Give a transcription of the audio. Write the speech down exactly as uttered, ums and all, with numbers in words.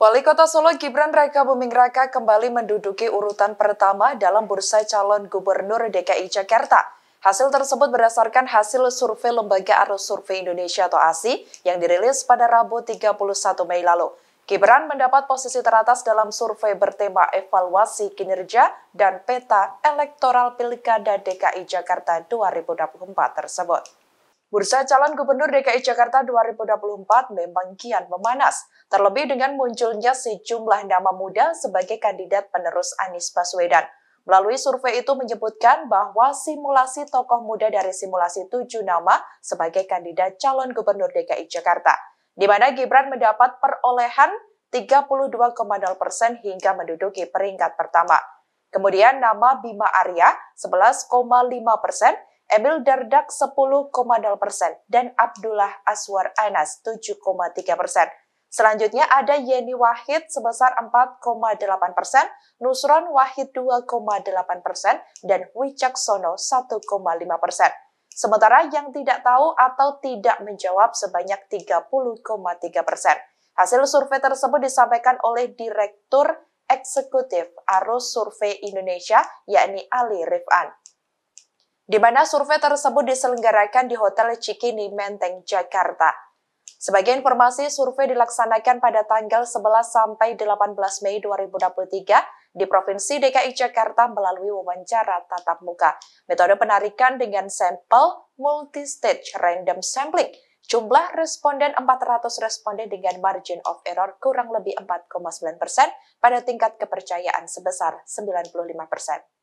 Wali Kota Solo Gibran Rakabuming Raka kembali menduduki urutan pertama dalam bursa calon gubernur D K I Jakarta. Hasil tersebut berdasarkan hasil survei Lembaga Arus Survei Indonesia atau A S I yang dirilis pada Rabu tiga puluh satu Mei lalu. Gibran mendapat posisi teratas dalam survei bertema evaluasi kinerja dan peta elektoral Pilkada D K I Jakarta dua ribu dua puluh empat tersebut. Bursa calon gubernur D K I Jakarta dua ribu dua puluh empat memang kian memanas, terlebih dengan munculnya sejumlah nama muda sebagai kandidat penerus Anies Baswedan. Melalui survei itu menyebutkan bahwa simulasi tokoh muda dari simulasi tujuh nama sebagai kandidat calon gubernur D K I Jakarta, di mana Gibran mendapat perolehan tiga puluh dua koma nol persen hingga menduduki peringkat pertama. Kemudian nama Bima Arya sebelas koma lima persen, Emil Dardak sepuluh koma nol persen, dan Abdullah Azwar Anas tujuh koma tiga persen. Selanjutnya ada Yeni Wahid sebesar empat koma delapan persen, Nusron Wahid dua koma delapan persen, dan Witjaksono satu koma lima persen. Sementara yang tidak tahu atau tidak menjawab sebanyak tiga puluh koma tiga persen. Hasil survei tersebut disampaikan oleh Direktur Eksekutif Arus Survei Indonesia, yakni Ali Rif'an, di mana survei tersebut diselenggarakan di Hotel Cikini Menteng, Jakarta. Sebagai informasi, survei dilaksanakan pada tanggal sebelas sampai delapan belas Mei dua ribu dua puluh tiga di Provinsi D K I Jakarta melalui wawancara tatap muka. Metode penarikan dengan sampel multi-stage random sampling. Jumlah responden empat ratus responden dengan margin of error kurang lebih empat koma sembilan persen pada tingkat kepercayaan sebesar sembilan puluh lima persen.